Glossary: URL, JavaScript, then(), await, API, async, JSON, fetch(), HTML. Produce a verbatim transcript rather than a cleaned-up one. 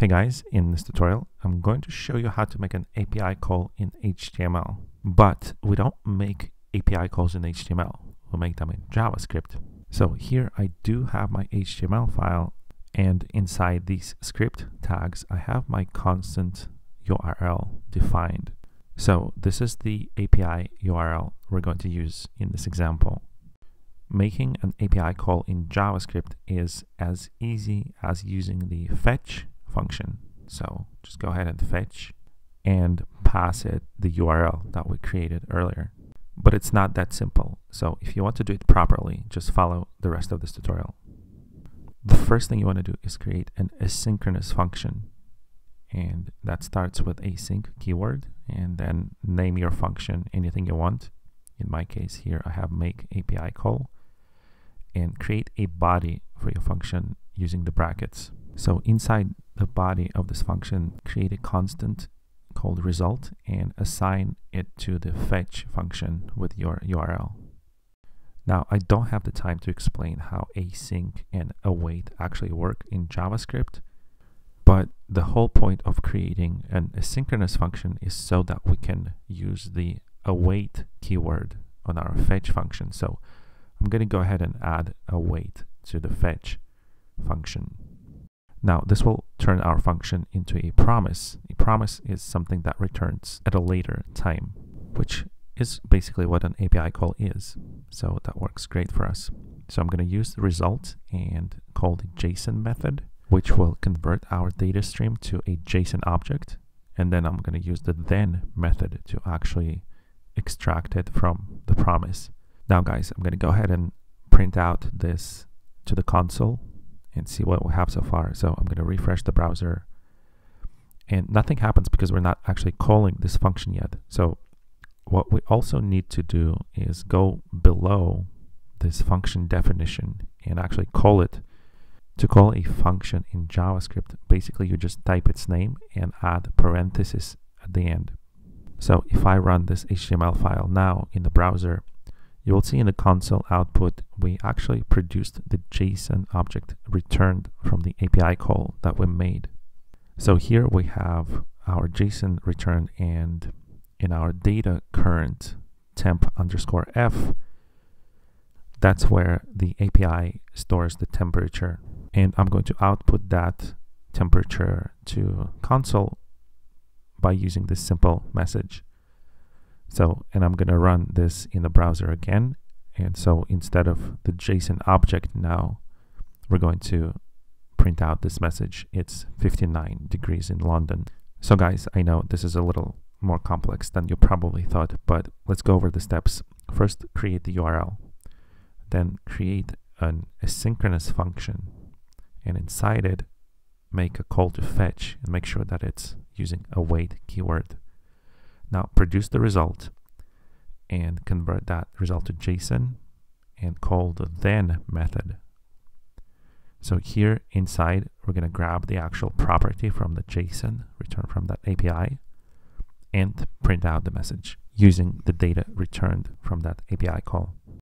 Hey guys, in this tutorial, I'm going to show you how to make an A P I call in H T M L. But we don't make A P I calls in H T M L, we make them in JavaScript. So here I do have my H T M L file, and inside these script tags, I have my constant U R L defined. So this is the A P I U R L we're going to use in this example. Making an A P I call in JavaScript is as easy as using the fetch function. So just go ahead and fetch and pass it the U R L that we created earlier. But it's not that simple. So if you want to do it properly, just follow the rest of this tutorial. The first thing you want to do is create an asynchronous function. And that starts with async keyword, and then name your function anything you want. In my case here, I have make A P I call, and create a body for your function using the brackets. So inside the body of this function, create a constant called result and assign it to the fetch function with your U R L. Now, I don't have the time to explain how async and await actually work in JavaScript, but the whole point of creating an asynchronous function is so that we can use the await keyword on our fetch function. So I'm going to go ahead and add await to the fetch function. Now, this will turn our function into a promise. A promise is something that returns at a later time, which is basically what an A P I call is. So that works great for us. So I'm going to use the result and call the JSON method, which will convert our data stream to a JSON object. And then I'm going to use the then method to actually extract it from the promise. Now, guys, I'm going to go ahead and print out this to the console and see what we have so far. So I'm going to refresh the browser, and nothing happens because we're not actually calling this function yet. So what we also need to do is go below this function definition and actually call it. To call a function in JavaScript, basically you just type its name and add parentheses at the end. So if I run this H T M L file now in the browser, you will see in the console output, we actually produced the JSON object returned from the A P I call that we made. So here we have our JSON return, and in our data current temp underscore F, that's where the A P I stores the temperature. And I'm going to output that temperature to console by using this simple message. So, and I'm going to run this in the browser again. And so instead of the JSON object now, we're going to print out this message. It's fifty-nine degrees in London. So guys, I know this is a little more complex than you probably thought, but let's go over the steps. First, create the U R L. Then create an asynchronous function. And inside it, make a call to fetch and make sure that it's using await keyword. Now produce the result and convert that result to JSON and call the then method. So here inside, we're going to grab the actual property from the JSON, return from that A P I, and print out the message using the data returned from that A P I call.